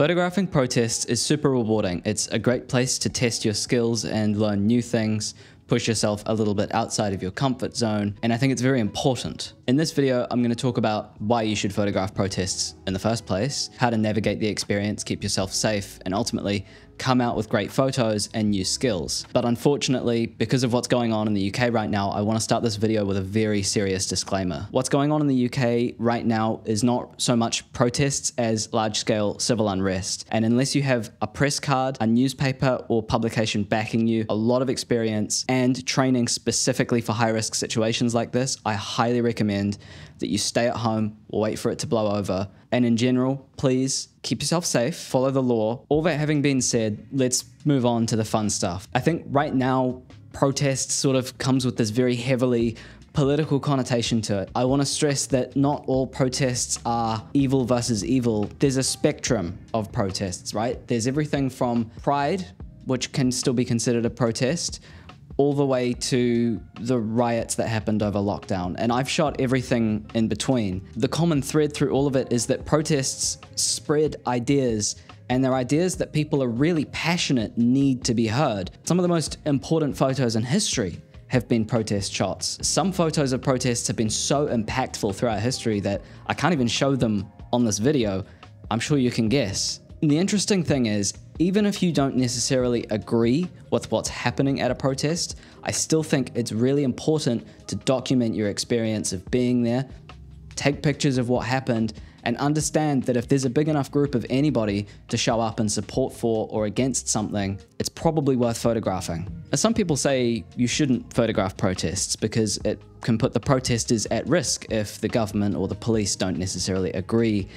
Photographing protests is super rewarding. It's a great place to test your skills and learn new things, push yourself a little bit outside of your comfort zone, and I think it's very important. In this video, I'm going to talk about why you should photograph protests in the first place, how to navigate the experience, keep yourself safe, and ultimately come out with great photos and new skills. But unfortunately, because of what's going on in the UK right now, I want to start this video with a very serious disclaimer. What's going on in the UK right now is not so much protests as large-scale civil unrest. And unless you have a press card, a newspaper, or publication backing you, a lot of experience, and training specifically for high-risk situations like this, I highly recommend that you stay at home or wait for it to blow over. And in general, please keep yourself safe, follow the law. All that having been said, let's move on to the fun stuff. I think right now, protest sort of comes with this very heavily political connotation to it. I want to stress that not all protests are evil versus evil. There's a spectrum of protests, right? There's everything from pride, which can still be considered a protest, all the way to the riots that happened over lockdown. And I've shot everything in between. The common thread through all of it is that protests spread ideas, and they're ideas that people are really passionate need to be heard. Some of the most important photos in history have been protest shots. Some photos of protests have been so impactful throughout history that I can't even show them on this video. I'm sure you can guess. And the interesting thing is, even if you don't necessarily agree with what's happening at a protest, I still think it's really important to document your experience of being there, take pictures of what happened, and understand that if there's a big enough group of anybody to show up in support for or against something, it's probably worth photographing. Now, some people say you shouldn't photograph protests because it can put the protesters at risk if the government or the police don't necessarily agree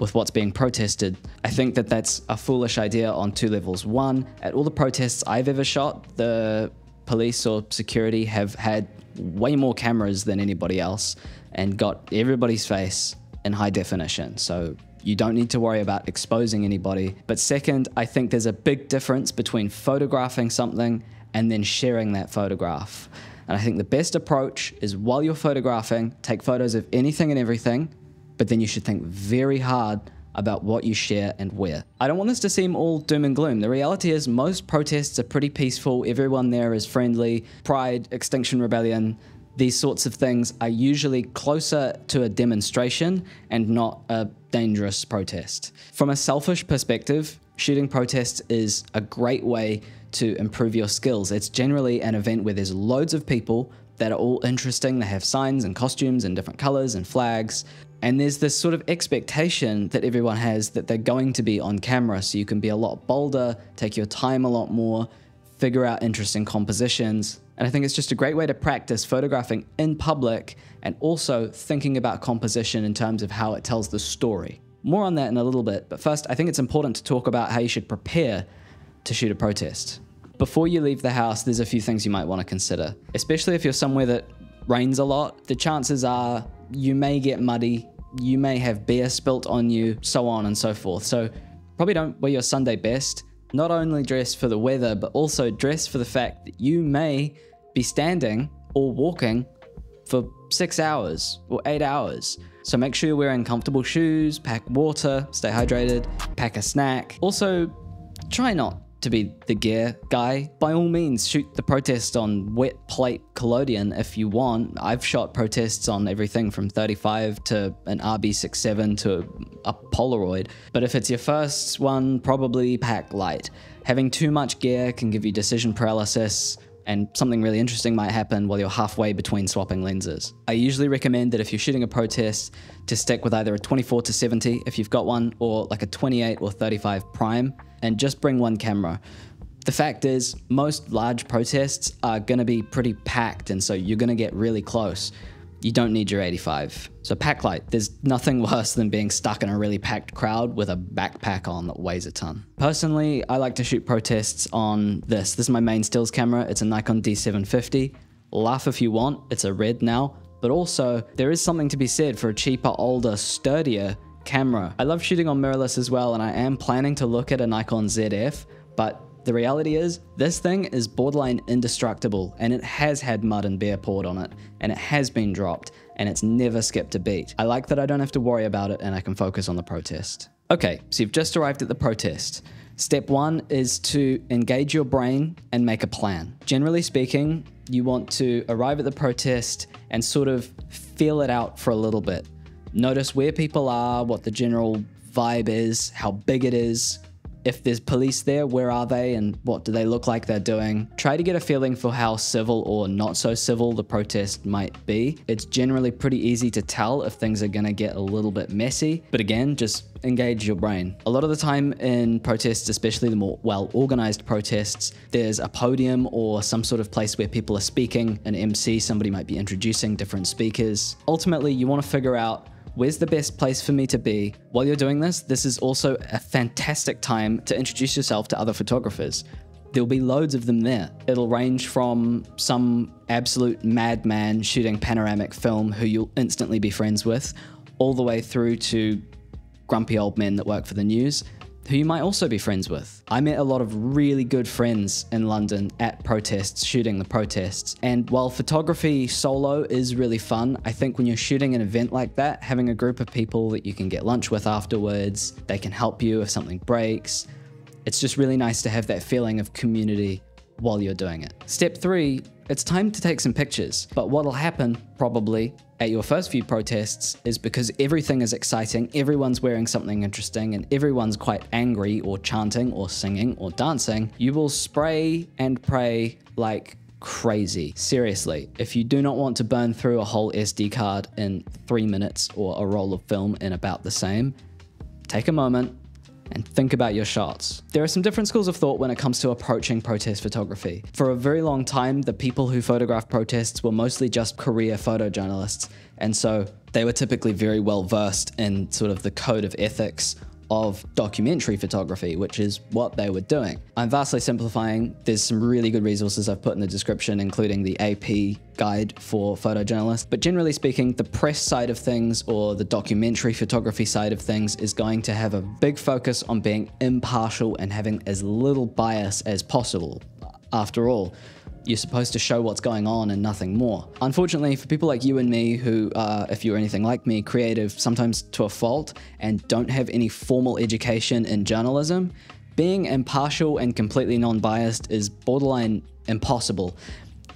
with what's being protested. I think that that's a foolish idea on two levels. One, at all the protests I've ever shot, the police or security have had way more cameras than anybody else and got everybody's face in high definition, so you don't need to worry about exposing anybody. But second, I think there's a big difference between photographing something and then sharing that photograph. And I think the best approach is, while you're photographing, take photos of anything and everything, but then you should think very hard about what you share and where. I don't want this to seem all doom and gloom. The reality is most protests are pretty peaceful. Everyone there is friendly. Pride, Extinction Rebellion, these sorts of things are usually closer to a demonstration and not a dangerous protest. From a selfish perspective, shooting protests is a great way to improve your skills. It's generally an event where there's loads of people that are all interesting. They have signs and costumes and different colors and flags. And there's this sort of expectation that everyone has that they're going to be on camera, so you can be a lot bolder, take your time a lot more, figure out interesting compositions. And I think it's just a great way to practice photographing in public and also thinking about composition in terms of how it tells the story. More on that in a little bit, but first I think it's important to talk about how you should prepare to shoot a protest. Before you leave the house, there's a few things you might want to consider. Especially if you're somewhere that rains a lot, the chances are you may get muddy, you may have beer spilt on you, so on and so forth. So probably don't wear your Sunday best. Not only dress for the weather, but also dress for the fact that you may be standing or walking for 6 hours or 8 hours. So make sure you're wearing comfortable shoes, pack water, stay hydrated, pack a snack. Also, try not to be the gear guy. By all means, shoot the protest on wet plate collodion if you want. I've shot protests on everything from 35 to an RB67 to a Polaroid. But if it's your first one, probably pack light. Having too much gear can give you decision paralysis, and something really interesting might happen while you're halfway between swapping lenses. I usually recommend that if you're shooting a protest, to stick with either a 24-70 if you've got one, or like a 28 or 35 prime, and just bring one camera. The fact is, most large protests are gonna be pretty packed, and so you're gonna get really close. You don't need your 85. So pack light. There's nothing worse than being stuck in a really packed crowd with a backpack on that weighs a ton. Personally, I like to shoot protests on this. This is my main stills camera. It's a Nikon D750. Laugh if you want, it's a red now. But also, there is something to be said for a cheaper, older, sturdier camera. I love shooting on mirrorless as well, and I am planning to look at a Nikon ZF, but the reality is, this thing is borderline indestructible, and it has had mud and beer poured on it, and it has been dropped, and it's never skipped a beat. I like that I don't have to worry about it, and I can focus on the protest. Okay, so you've just arrived at the protest. Step one is to engage your brain and make a plan. Generally speaking, you want to arrive at the protest and sort of feel it out for a little bit. Notice where people are, what the general vibe is, how big it is. If there's police there, where are they and what do they look like they're doing? Try to get a feeling for how civil or not so civil the protest might be. It's generally pretty easy to tell if things are gonna get a little bit messy, but again, just engage your brain. A lot of the time in protests, especially the more well-organized protests, there's a podium or some sort of place where people are speaking, an MC, somebody might be introducing different speakers. Ultimately, you wanna figure out, where's the best place for me to be? While you're doing this, this is also a fantastic time to introduce yourself to other photographers. There'll be loads of them there. It'll range from some absolute madman shooting panoramic film who you'll instantly be friends with, all the way through to grumpy old men that work for the news, who you might also be friends with. I met a lot of really good friends in London at protests, shooting the protests. And while photography solo is really fun, I think when you're shooting an event like that, having a group of people that you can get lunch with afterwards, they can help you if something breaks. It's just really nice to have that feeling of community while you're doing it. Step three, it's time to take some pictures. But what'll happen, probably, at your first few protests is because everything is exciting, everyone's wearing something interesting, and everyone's quite angry or chanting or singing or dancing, you will spray and pray like crazy. Seriously, if you do not want to burn through a whole SD card in 3 minutes or a roll of film in about the same, take a moment and think about your shots. There are some different schools of thought when it comes to approaching protest photography. For a very long time, the people who photographed protests were mostly just career photojournalists, and so they were typically very well versed in sort of the code of ethics of documentary photography, which is what they were doing. I'm vastly simplifying. There's some really good resources I've put in the description, including the AP guide for photojournalists. But generally speaking, the press side of things or the documentary photography side of things is going to have a big focus on being impartial and having as little bias as possible. After all, you're supposed to show what's going on and nothing more. Unfortunately, for people like you and me who are, if you're anything like me, creative, sometimes to a fault, and don't have any formal education in journalism, being impartial and completely non-biased is borderline impossible.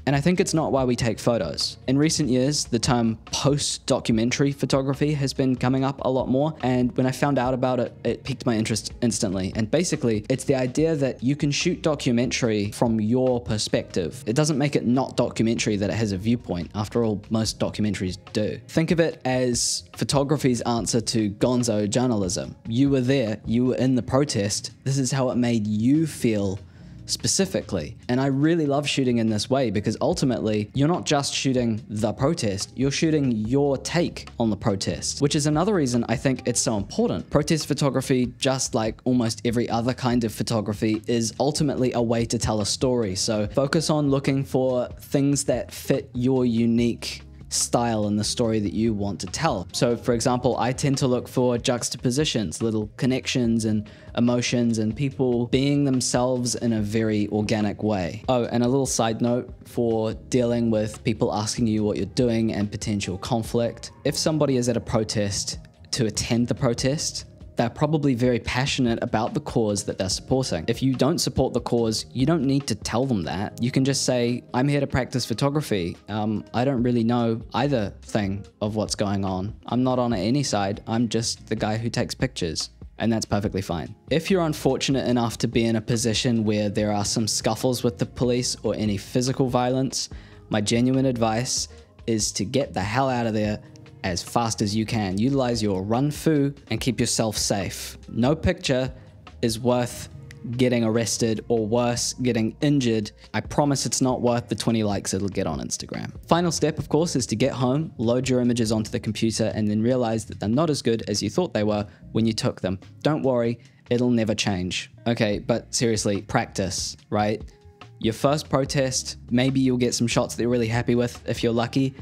And I think it's not why we take photos. In recent years, the term post-documentary photography has been coming up a lot more, and when I found out about it, it piqued my interest instantly. And basically, it's the idea that you can shoot documentary from your perspective. It doesn't make it not documentary that it has a viewpoint. After all, most documentaries do. Think of it as photography's answer to gonzo journalism. You were there, you were in the protest, this is how it made you feel specifically. And I really love shooting in this way because ultimately you're not just shooting the protest, you're shooting your take on the protest, which is another reason I think it's so important. Protest photography, just like almost every other kind of photography, is ultimately a way to tell a story. So focus on looking for things that fit your unique style and the story that you want to tell. So for example, I tend to look for juxtapositions, little connections and emotions and people being themselves in a very organic way. Oh, and a little side note for dealing with people asking you what you're doing and potential conflict. If somebody is at a protest to attend the protest, they're probably very passionate about the cause that they're supporting. If you don't support the cause, you don't need to tell them that. You can just say, I'm here to practice photography. I don't really know either thing of what's going on. I'm not on any side. I'm just the guy who takes pictures. And that's perfectly fine. If you're unfortunate enough to be in a position where there are some scuffles with the police or any physical violence, my genuine advice is to get the hell out of there as fast as you can. Utilize your run-fu and keep yourself safe. No picture is worth getting arrested or worse, getting injured. I promise it's not worth the 20 likes it'll get on Instagram. Final step, of course, is to get home, load your images onto the computer, and then realize that they're not as good as you thought they were when you took them. Don't worry, it'll never change. Okay, but seriously, practice, right? Your first protest, maybe you'll get some shots that you're really happy with if you're lucky.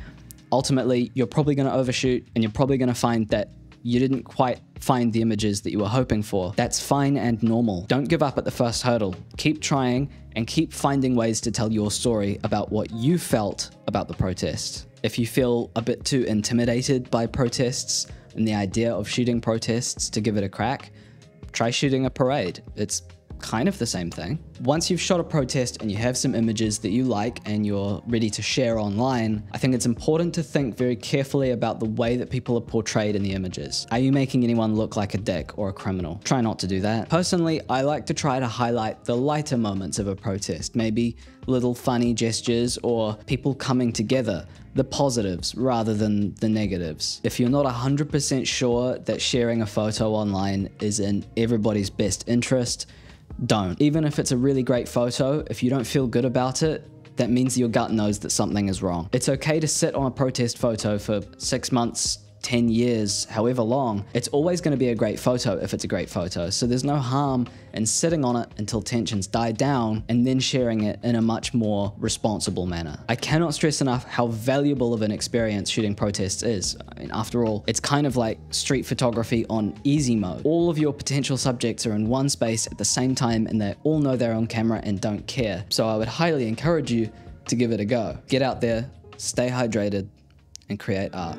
Ultimately, you're probably going to overshoot and you're probably going to find that you didn't quite find the images that you were hoping for. That's fine and normal. Don't give up at the first hurdle. Keep trying and keep finding ways to tell your story about what you felt about the protest. If you feel a bit too intimidated by protests and the idea of shooting protests to give it a crack, Try shooting a parade. It's kind of the same thing. Once you've shot a protest and you have some images that you like and you're ready to share online, I think it's important to think very carefully about the way that people are portrayed in the images. Are you making anyone look like a dick or a criminal? Try not to do that. Personally, I like to try to highlight the lighter moments of a protest, maybe little funny gestures or people coming together, the positives rather than the negatives. If you're not 100% sure that sharing a photo online is in everybody's best interest, don't. Even if it's a really great photo, if you don't feel good about it, that means your gut knows that something is wrong. It's okay to sit on a protest photo for 6 months, 10 years, however long. It's always going to be a great photo if it's a great photo. So there's no harm in sitting on it until tensions die down and then sharing it in a much more responsible manner. I cannot stress enough how valuable of an experience shooting protests is. I mean, after all, it's kind of like street photography on easy mode. All of your potential subjects are in one space at the same time and they all know they're on camera and don't care. So I would highly encourage you to give it a go. Get out there, stay hydrated, and create art.